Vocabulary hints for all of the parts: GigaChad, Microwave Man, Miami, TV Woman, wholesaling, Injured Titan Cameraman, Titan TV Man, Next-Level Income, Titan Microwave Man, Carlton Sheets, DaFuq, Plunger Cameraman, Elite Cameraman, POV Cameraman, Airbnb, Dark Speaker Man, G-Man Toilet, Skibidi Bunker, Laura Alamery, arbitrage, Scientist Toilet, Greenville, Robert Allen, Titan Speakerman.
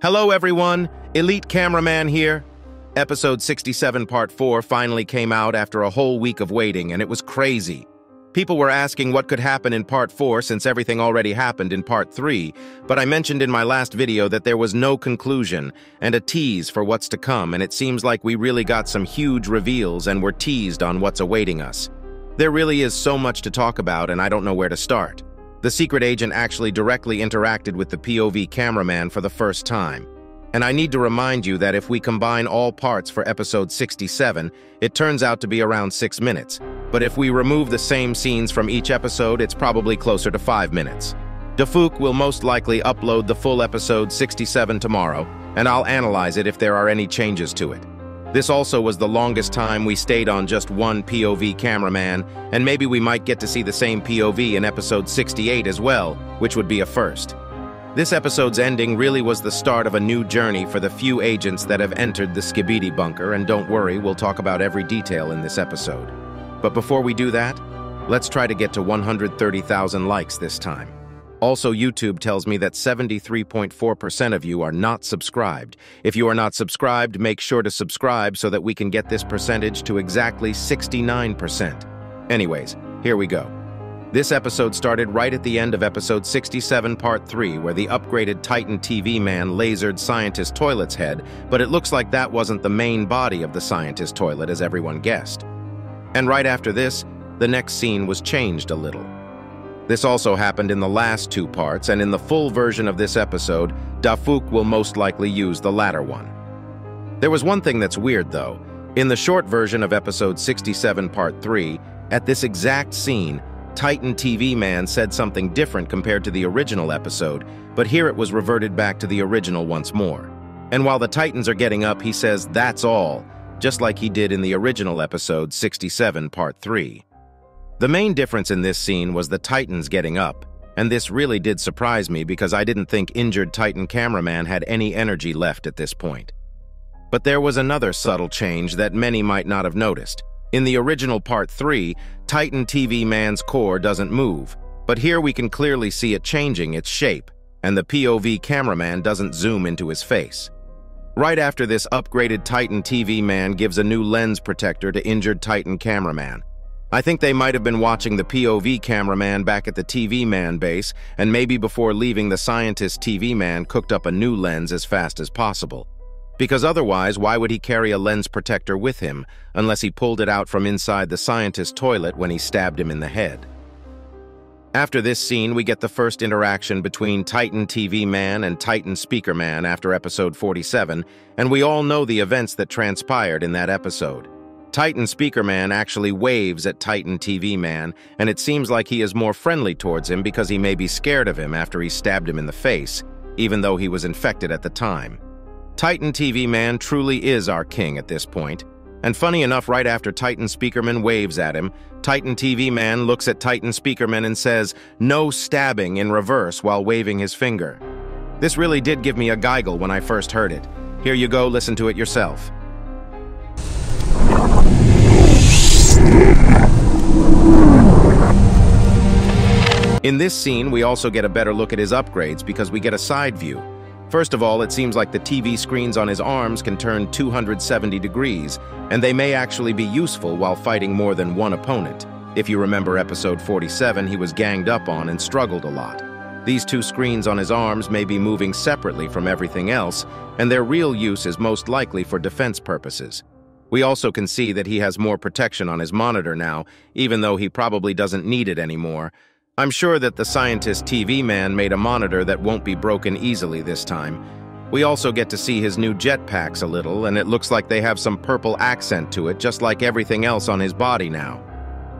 Hello everyone, Elite Cameraman here. Episode 67 Part 4 finally came out after a whole week of waiting, and it was crazy. People were asking what could happen in Part 4 since everything already happened in Part 3, but I mentioned in my last video that there was no conclusion and a tease for what's to come, and it seems like we really got some huge reveals and were teased on what's awaiting us. There really is so much to talk about, and I don't know where to start. The secret agent actually directly interacted with the POV cameraman for the first time. And I need to remind you that if we combine all parts for episode 67, it turns out to be around 6 minutes. But if we remove the same scenes from each episode, it's probably closer to 5 minutes. DaFuq will most likely upload the full episode 67 tomorrow, and I'll analyze it if there are any changes to it. This also was the longest time we stayed on just one POV cameraman, and maybe we might get to see the same POV in episode 68 as well, which would be a first. This episode's ending really was the start of a new journey for the few agents that have entered the Skibidi Bunker, and don't worry, we'll talk about every detail in this episode. But before we do that, let's try to get to 130,000 likes this time. Also, YouTube tells me that 73.4% of you are not subscribed. If you are not subscribed, make sure to subscribe so that we can get this percentage to exactly 69%. Anyways, here we go. This episode started right at the end of episode 67 Part 3, where the upgraded Titan TV Man lasered Scientist Toilet's head, but it looks like that wasn't the main body of the Scientist Toilet, as everyone guessed. And right after this, the next scene was changed a little. This also happened in the last two parts, and in the full version of this episode, DaFuq will most likely use the latter one. There was one thing that's weird, though. In the short version of episode 67 Part 3, at this exact scene, Titan TV Man said something different compared to the original episode, but here it was reverted back to the original once more. And while the Titans are getting up, he says, "That's all," just like he did in the original episode 67 Part 3. The main difference in this scene was the Titans getting up, and this really did surprise me because I didn't think Injured Titan Cameraman had any energy left at this point. But there was another subtle change that many might not have noticed. In the original Part 3, Titan TV Man's core doesn't move, but here we can clearly see it changing its shape, and the POV cameraman doesn't zoom into his face. Right after this, upgraded Titan TV Man gives a new lens protector to Injured Titan Cameraman. I think they might have been watching the POV cameraman back at the TV Man base, and maybe before leaving, the Scientist TV Man cooked up a new lens as fast as possible. Because otherwise, why would he carry a lens protector with him, unless he pulled it out from inside the Scientist Toilet when he stabbed him in the head? After this scene, we get the first interaction between Titan TV Man and Titan Speakerman after episode 47, and we all know the events that transpired in that episode. Titan Speakerman actually waves at Titan TV Man, and it seems like he is more friendly towards him because he may be scared of him after he stabbed him in the face, even though he was infected at the time. Titan TV Man truly is our king at this point. And funny enough, right after Titan Speakerman waves at him, Titan TV Man looks at Titan Speakerman and says, "No stabbing," in reverse while waving his finger. This really did give me a giggle when I first heard it. Here you go, listen to it yourself. In this scene, we also get a better look at his upgrades because we get a side view. First of all, it seems like the TV screens on his arms can turn 270 degrees, and they may actually be useful while fighting more than one opponent. If you remember episode 47, he was ganged up on and struggled a lot. These two screens on his arms may be moving separately from everything else, and their real use is most likely for defense purposes. We also can see that he has more protection on his monitor now, even though he probably doesn't need it anymore. I'm sure that the Scientist TV Man made a monitor that won't be broken easily this time. We also get to see his new jetpacks a little, and it looks like they have some purple accent to it, just like everything else on his body now.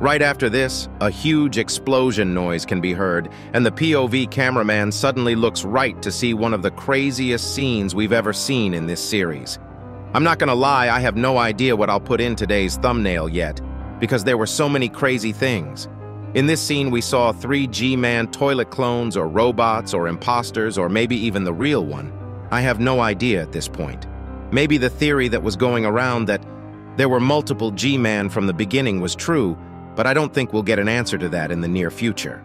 Right after this, a huge explosion noise can be heard, and the POV cameraman suddenly looks right to see one of the craziest scenes we've ever seen in this series. I'm not gonna lie, I have no idea what I'll put in today's thumbnail yet, because there were so many crazy things. In this scene, we saw 3 G-Man Toilet clones or robots or imposters, or maybe even the real one. I have no idea at this point. Maybe the theory that was going around that there were multiple G-Man from the beginning was true, but I don't think we'll get an answer to that in the near future.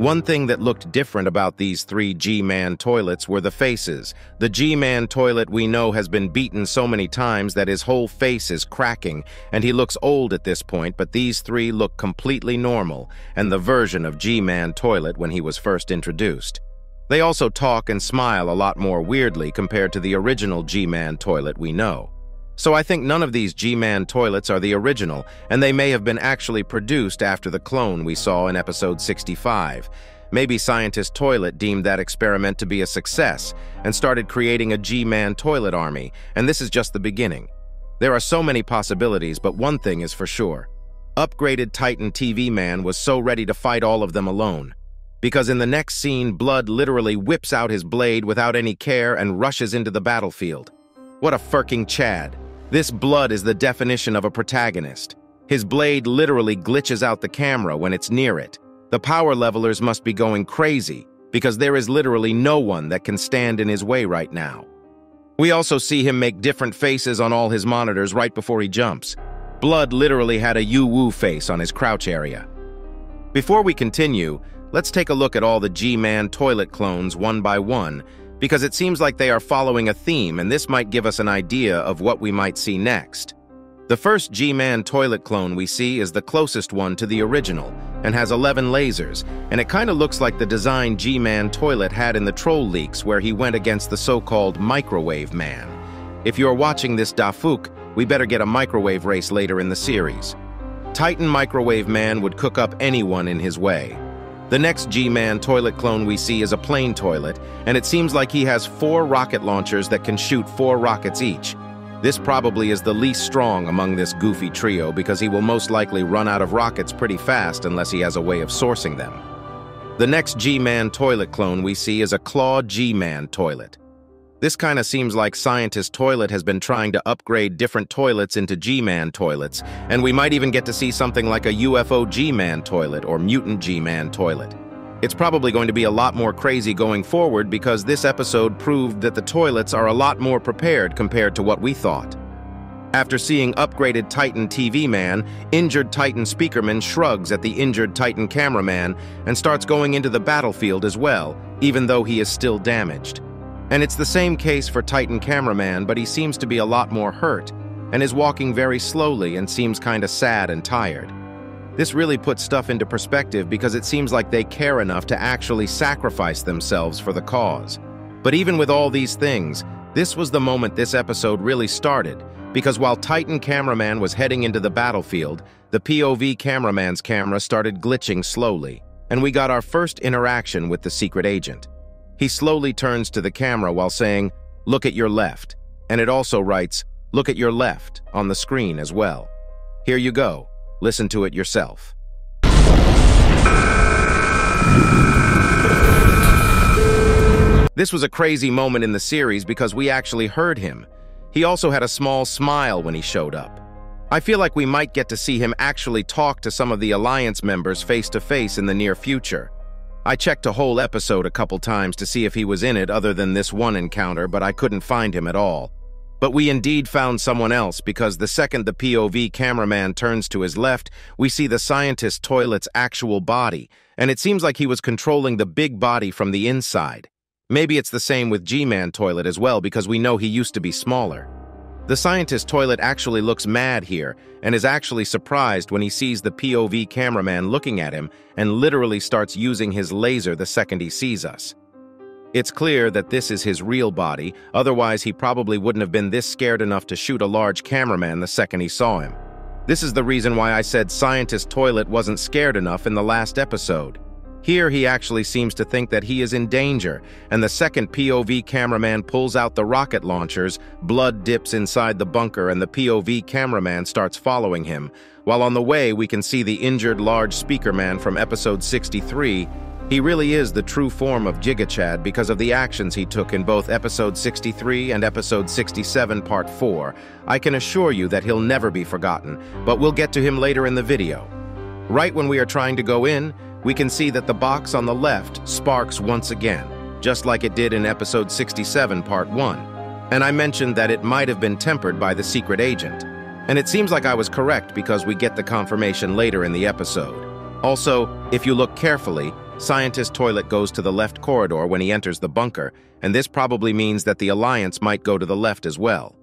One thing that looked different about these three G-Man toilets were the faces. The G-Man toilet we know has been beaten so many times that his whole face is cracking, and he looks old at this point, but these three look completely normal, and the version of G-Man toilet when he was first introduced. They also talk and smile a lot more weirdly compared to the original G-Man toilet we know. So I think none of these G-Man toilets are the original, and they may have been actually produced after the clone we saw in episode 65. Maybe Scientist Toilet deemed that experiment to be a success and started creating a G-Man toilet army, and this is just the beginning. There are so many possibilities, but one thing is for sure. Upgraded Titan TV Man was so ready to fight all of them alone. Because in the next scene, Blood literally whips out his blade without any care and rushes into the battlefield. What a furking Chad. This Blood is the definition of a protagonist. His blade literally glitches out the camera when it's near it. The power levelers must be going crazy, because there is literally no one that can stand in his way right now. We also see him make different faces on all his monitors right before he jumps. Blood literally had a Yu-Woo face on his crouch area. Before we continue, let's take a look at all the G-Man toilet clones one by one, because it seems like they are following a theme, and this might give us an idea of what we might see next. The first G-Man toilet clone we see is the closest one to the original, and has 11 lasers, and it kinda looks like the design G-Man toilet had in the troll leaks where he went against the so-called Microwave Man. If you're watching this DaFuq, we better get a microwave race later in the series. Titan Microwave Man would cook up anyone in his way. The next G-Man toilet clone we see is a plane toilet, and it seems like he has 4 rocket launchers that can shoot 4 rockets each. This probably is the least strong among this goofy trio because he will most likely run out of rockets pretty fast unless he has a way of sourcing them. The next G-Man toilet clone we see is a claw G-Man toilet. This kinda seems like Scientist Toilet has been trying to upgrade different toilets into G-Man toilets, and we might even get to see something like a UFO G-Man toilet or mutant G-Man toilet. It's probably going to be a lot more crazy going forward because this episode proved that the toilets are a lot more prepared compared to what we thought. After seeing upgraded Titan TV Man, Injured Titan Speakerman shrugs at the Injured Titan Cameraman and starts going into the battlefield as well, even though he is still damaged. And it's the same case for Titan Cameraman, but he seems to be a lot more hurt and is walking very slowly and seems kinda sad and tired. This really puts stuff into perspective because it seems like they care enough to actually sacrifice themselves for the cause. But even with all these things, this was the moment this episode really started, because while Titan Cameraman was heading into the battlefield, the POV Cameraman's camera started glitching slowly, and we got our first interaction with the secret agent. He slowly turns to the camera while saying, "Look at your left," and it also writes, "Look at your left," on the screen as well. Here you go, listen to it yourself. This was a crazy moment in the series because we actually heard him. He also had a small smile when he showed up. I feel like we might get to see him actually talk to some of the Alliance members face to face in the near future. I checked a whole episode a couple times to see if he was in it other than this one encounter, but I couldn't find him at all. But we indeed found someone else, because the second the POV Cameraman turns to his left, we see the Scientist Toilet's actual body, and it seems like he was controlling the big body from the inside. Maybe it's the same with G-Man Toilet as well, because we know he used to be smaller. The Scientist Toilet actually looks mad here, and is actually surprised when he sees the POV Cameraman looking at him, and literally starts using his laser the second he sees us. It's clear that this is his real body, otherwise he probably wouldn't have been this scared enough to shoot a large cameraman the second he saw him. This is the reason why I said Scientist Toilet wasn't scared enough in the last episode. Here he actually seems to think that he is in danger, and the second POV Cameraman pulls out the rocket launchers, Blood dips inside the bunker and the POV Cameraman starts following him, while on the way we can see the injured large speaker man from episode 63. He really is the true form of GigaChad because of the actions he took in both episode 63 and episode 67 part 4. I can assure you that he'll never be forgotten, but we'll get to him later in the video. Right when we are trying to go in, we can see that the box on the left sparks once again, just like it did in episode 67 part 1. And I mentioned that it might have been tempered by the secret agent. And it seems like I was correct because we get the confirmation later in the episode. Also, if you look carefully, Scientist Toilet goes to the left corridor when he enters the bunker, and this probably means that the Alliance might go to the left as well.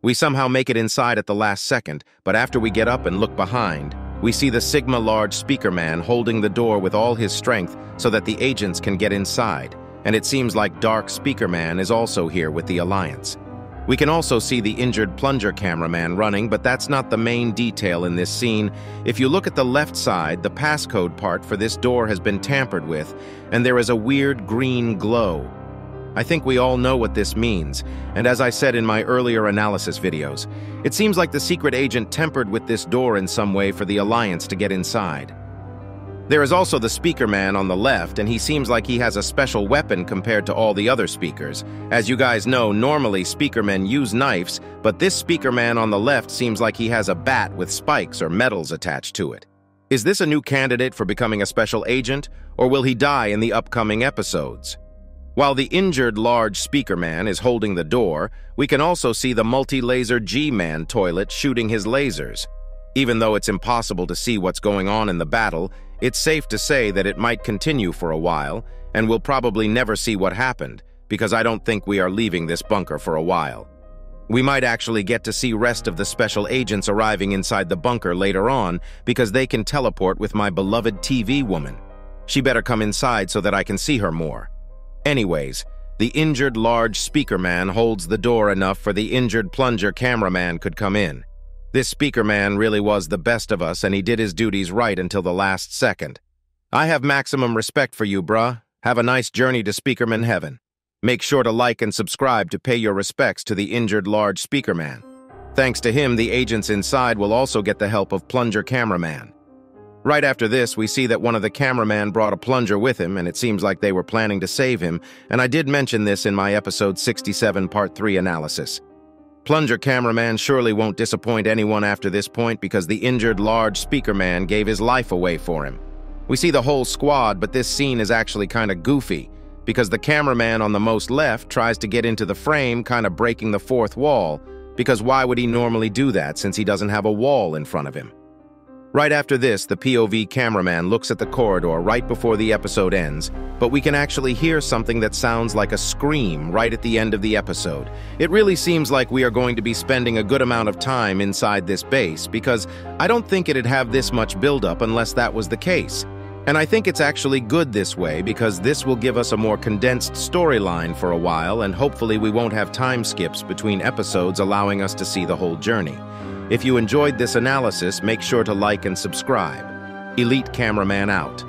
We somehow make it inside at the last second, but after we get up and look behind, we see the Sigma Large Speaker Man holding the door with all his strength so that the agents can get inside, and it seems like Dark Speaker Man is also here with the Alliance. We can also see the injured Plunger Cameraman running, but that's not the main detail in this scene. If you look at the left side, the passcode part for this door has been tampered with, and there is a weird green glow. I think we all know what this means, and as I said in my earlier analysis videos, it seems like the secret agent tampered with this door in some way for the Alliance to get inside. There is also the Speaker Man on the left, and he seems like he has a special weapon compared to all the other speakers. As you guys know, normally Speaker Men use knives, but this Speaker Man on the left seems like he has a bat with spikes or metals attached to it. Is this a new candidate for becoming a special agent, or will he die in the upcoming episodes? While the injured large Speaker Man is holding the door, we can also see the multi-laser G-Man Toilet shooting his lasers. Even though it's impossible to see what's going on in the battle, it's safe to say that it might continue for a while, and we'll probably never see what happened, because I don't think we are leaving this bunker for a while. We might actually get to see rest of the special agents arriving inside the bunker later on, because they can teleport with my beloved TV Woman. She better come inside so that I can see her more. Anyways, the injured large Speaker Man holds the door enough for the injured Plunger Cameraman could come in. This Speaker Man really was the best of us, and he did his duties right until the last second. I have maximum respect for you, bruh. Have a nice journey to Speakerman Heaven. Make sure to like and subscribe to pay your respects to the injured large Speaker Man. Thanks to him, the agents inside will also get the help of Plunger Cameraman. Right after this, we see that one of the cameramen brought a plunger with him, and it seems like they were planning to save him, and I did mention this in my episode 67 part 3 analysis. Plunger Cameraman surely won't disappoint anyone after this point, because the injured large Speaker Man gave his life away for him. We see the whole squad, but this scene is actually kind of goofy, because the cameraman on the most left tries to get into the frame, kind of breaking the fourth wall, because why would he normally do that since he doesn't have a wall in front of him? Right after this, the POV cameraman looks at the corridor right before the episode ends, but we can actually hear something that sounds like a scream right at the end of the episode. It really seems like we are going to be spending a good amount of time inside this base, because I don't think it'd have this much buildup unless that was the case. And I think it's actually good this way, because this will give us a more condensed storyline for a while, and hopefully we won't have time skips between episodes, allowing us to see the whole journey. If you enjoyed this analysis, make sure to like and subscribe. Elite Cameraman out.